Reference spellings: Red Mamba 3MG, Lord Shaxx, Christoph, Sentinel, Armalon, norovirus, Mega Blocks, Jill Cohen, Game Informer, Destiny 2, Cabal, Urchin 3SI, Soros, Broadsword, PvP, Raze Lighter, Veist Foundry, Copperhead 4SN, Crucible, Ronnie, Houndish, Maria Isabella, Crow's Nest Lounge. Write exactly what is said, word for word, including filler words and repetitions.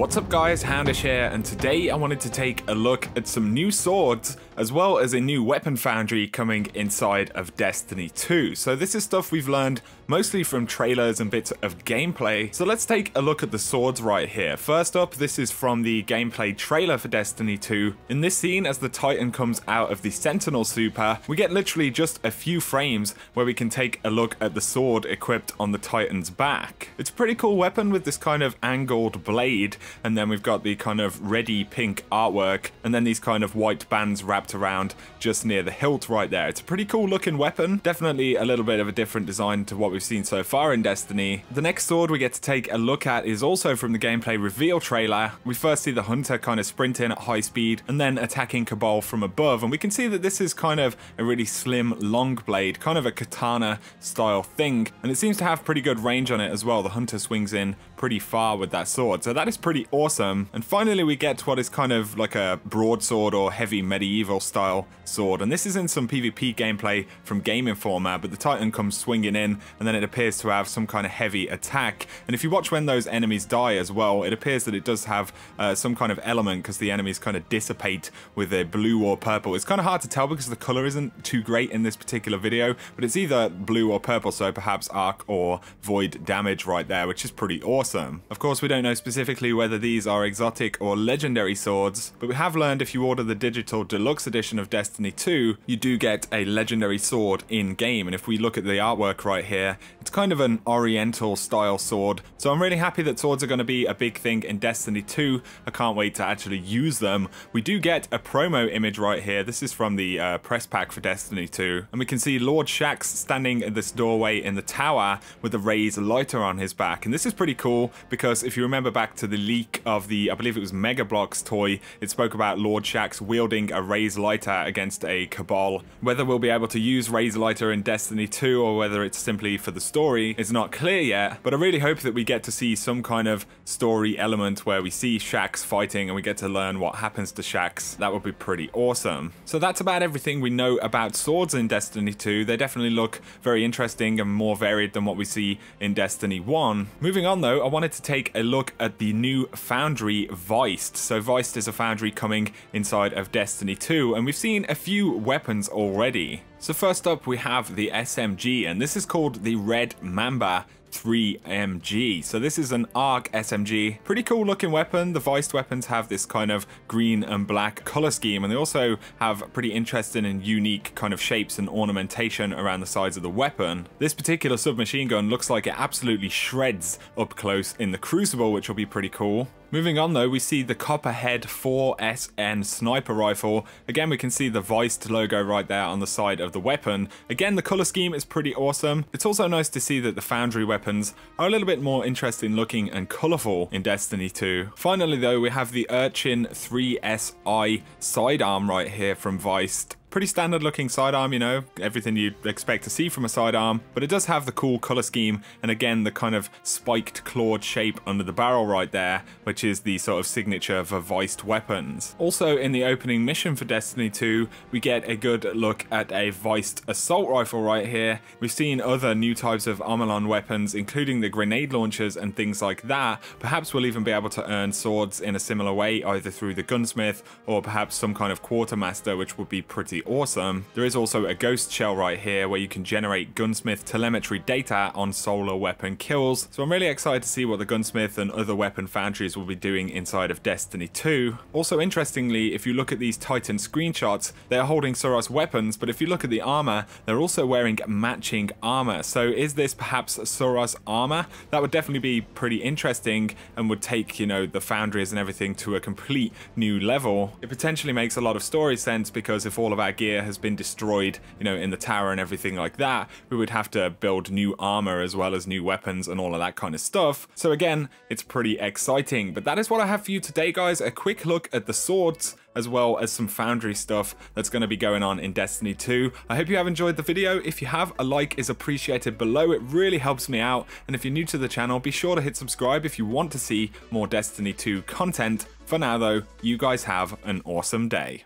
What's up guys, Houndish here, and today I wanted to take a look at some new swords as well as a new weapon foundry coming inside of Destiny two. So this is stuff we've learned mostly from trailers and bits of gameplay. So let's take a look at the swords right here. First up, this is from the gameplay trailer for Destiny two. In this scene, as the Titan comes out of the Sentinel super, we get literally just a few frames where we can take a look at the sword equipped on the Titan's back. It's a pretty cool weapon with this kind of angled blade, and then we've got the kind of reddy pink artwork, and then these kind of white bands wrapped around just near the hilt right there. It's a pretty cool looking weapon, definitely a little bit of a different design to what we've seen so far in Destiny. The next sword we get to take a look at is also from the gameplay reveal trailer. We first see the Hunter kind of sprint in at high speed and then attacking Cabal from above, and we can see that this is kind of a really slim long blade, kind of a katana style thing, and it seems to have pretty good range on it as well. The Hunter swings in pretty far with that sword, so that is pretty awesome. And finally we get what is kind of like a broadsword or heavy medieval style sword, and this is in some PvP gameplay from Game Informer, but the Titan comes swinging in and then it appears to have some kind of heavy attack, and if you watch when those enemies die as well, it appears that it does have uh, some kind of element because the enemies kind of dissipate with a blue or purple. It's kind of hard to tell because the color isn't too great in this particular video, but it's either blue or purple, so perhaps arc or void damage right there, which is pretty awesome. Of course we don't know specifically whether these are exotic or legendary swords, but we have learned if you order the digital deluxe edition of Destiny two, you do get a legendary sword in game. And if we look at the artwork right here, it's kind of an oriental style sword, so I'm really happy that swords are going to be a big thing in Destiny two. I can't wait to actually use them. We do get a promo image right here. This is from the uh, press pack for Destiny two, and we can see Lord Shaxx standing in this doorway in the tower with the Raze Lighter on his back, and this is pretty cool because if you remember back to the leak of the, I believe it was Mega Blocks toy, it spoke about Lord Shaxx wielding a Raze Lighter against a Cabal. Whether we'll be able to use Raze Lighter in Destiny two or whether it's simply for the story is not clear yet, but I really hope that we get to see some kind of story element where we see Shaxx fighting and we get to learn what happens to Shaxx. That would be pretty awesome. So that's about everything we know about swords in Destiny two. They definitely look very interesting and more varied than what we see in Destiny one. Moving on though, I wanted to take a look at the new foundry Veist. So Veist is a foundry coming inside of Destiny two, and we've seen a few weapons already. So first up we have the S M G, and this is called the Red Mamba three M G. So this is an arc S M G. Pretty cool looking weapon. The Veist weapons have this kind of green and black color scheme, and they also have pretty interesting and unique kind of shapes and ornamentation around the sides of the weapon. This particular submachine gun looks like it absolutely shreds up close in the Crucible, which will be pretty cool. Moving on though, we see the Copperhead four S N sniper rifle. Again, we can see the Veist logo right there on the side of the weapon. Again, the color scheme is pretty awesome. It's also nice to see that the foundry weapons are a little bit more interesting looking and colorful in Destiny two. Finally though, we have the Urchin three S I sidearm right here from Veist. Pretty standard looking sidearm, you know, everything you'd expect to see from a sidearm, but it does have the cool color scheme and again the kind of spiked clawed shape under the barrel right there, which is the sort of signature for Veist weapons. Also in the opening mission for Destiny two, we get a good look at a Veist assault rifle right here. We've seen other new types of Armalon weapons, including the grenade launchers and things like that. Perhaps we'll even be able to earn swords in a similar way, either through the gunsmith or perhaps some kind of quartermaster, which would be pretty awesome. There is also a ghost shell right here where you can generate gunsmith telemetry data on solar weapon kills. So I'm really excited to see what the gunsmith and other weapon foundries will be doing inside of Destiny two. Also interestingly, if you look at these Titan screenshots, they're holding Soros weapons, but if you look at the armor, they're also wearing matching armor. So is this perhaps Soros armor? That would definitely be pretty interesting and would take, you know, the foundries and everything to a complete new level. It potentially makes a lot of story sense because if all of our gear has been destroyed, you know, in the tower and everything like that, we would have to build new armor as well as new weapons and all of that kind of stuff. So again, it's pretty exciting. But that is what I have for you today guys, a quick look at the swords as well as some foundry stuff that's going to be going on in Destiny two. I hope you have enjoyed the video. If you have, a like is appreciated below, it really helps me out, and if you're new to the channel, be sure to hit subscribe if you want to see more Destiny two content. For now though, you guys have an awesome day.